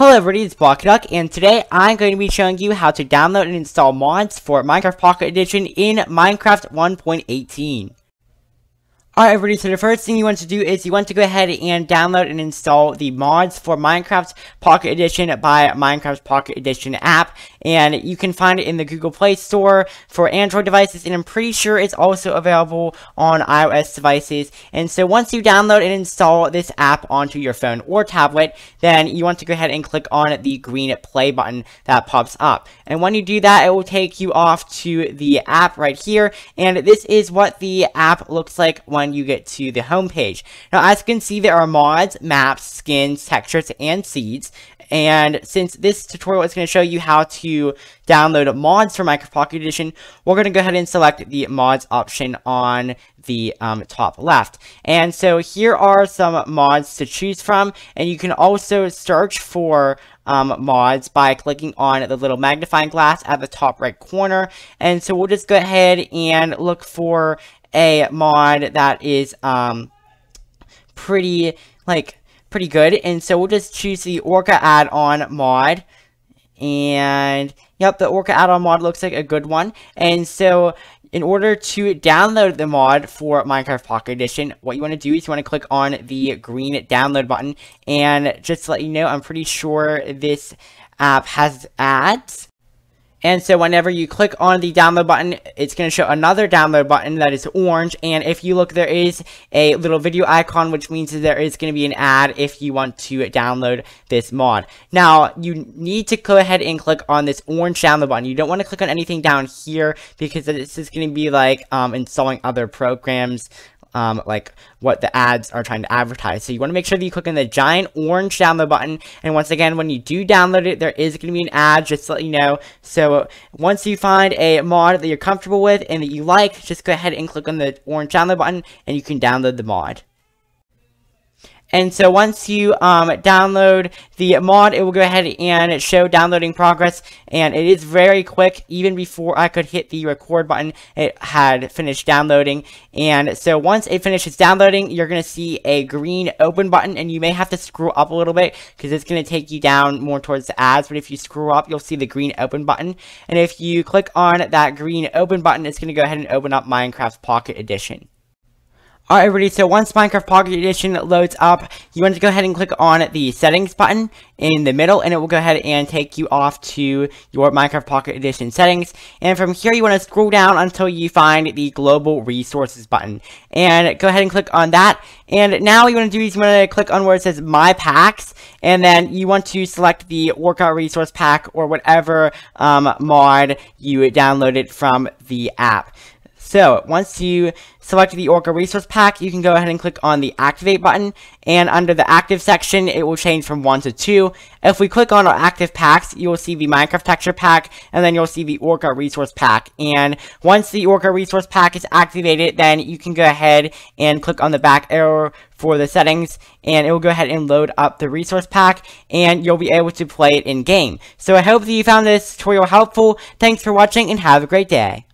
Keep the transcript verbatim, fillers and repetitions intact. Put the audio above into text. Hello everybody, it's Blocky Duck, and today I'm going to be showing you how to download and install mods for Minecraft Pocket Edition in Minecraft one point eighteen. Alright everybody, so the first thing you want to do is you want to go ahead and download and install the mods for Minecraft Pocket Edition by Minecraft Pocket Edition app, and you can find it in the Google Play Store for Android devices, and I'm pretty sure it's also available on iOS devices. And so once you download and install this app onto your phone or tablet, then you want to go ahead and click on the green play button that pops up, and when you do that it will take you off to the app right here, and this is what the app looks like when you get to the home page. Now as you can see, there are mods, maps, skins, textures, and seeds. And since this tutorial is going to show you how to download mods for Minecraft Pocket Edition, we're going to go ahead and select the mods option on the um, top left. And so here are some mods to choose from, and you can also search for um, mods by clicking on the little magnifying glass at the top right corner. And so we'll just go ahead and look for a mod that is um pretty like pretty good, and so we'll just choose the Orca add-on mod. And yep, the Orca add-on mod looks like a good one. And so in order to download the mod for Minecraft Pocket Edition, what you want to do is you want to click on the green download button. And just to let you know, I'm pretty sure this app has ads. And so whenever you click on the download button, it's going to show another download button that is orange. And if you look, there is a little video icon, which means there is going to be an ad if you want to download this mod. Now, you need to go ahead and click on this orange download button. You don't want to click on anything down here because this is going to be like um, installing other programs. Um, like what the ads are trying to advertise. So you want to make sure that you click on the giant orange download button. And once again, when you do download it, there is going to be an ad, just to let you know. So once you find a mod that you're comfortable with and that you like, just go ahead and click on the orange download button and you can download the mod. And so once you um, download the mod, it will go ahead and show downloading progress. And it is very quick. Even before I could hit the record button, it had finished downloading. And so once it finishes downloading, you're going to see a green open button. And you may have to scroll up a little bit because it's going to take you down more towards the ads. But if you scroll up, you'll see the green open button. And if you click on that green open button, it's going to go ahead and open up Minecraft Pocket Edition. Alright everybody, so once Minecraft Pocket Edition loads up, you want to go ahead and click on the settings button in the middle, and it will go ahead and take you off to your Minecraft Pocket Edition settings. And from here you want to scroll down until you find the global resources button, and go ahead and click on that. And now what you want to do is you want to click on where it says my packs, and then you want to select the Orca resource pack or whatever um, mod you downloaded from the app. So once you select the Orca resource pack, you can go ahead and click on the activate button, and under the active section it will change from one to two. If we click on our active packs, you will see the Minecraft texture pack, and then you'll see the Orca resource pack. And once the Orca resource pack is activated, then you can go ahead and click on the back arrow for the settings, and it will go ahead and load up the resource pack, and you'll be able to play it in game. So I hope that you found this tutorial helpful. Thanks for watching and have a great day.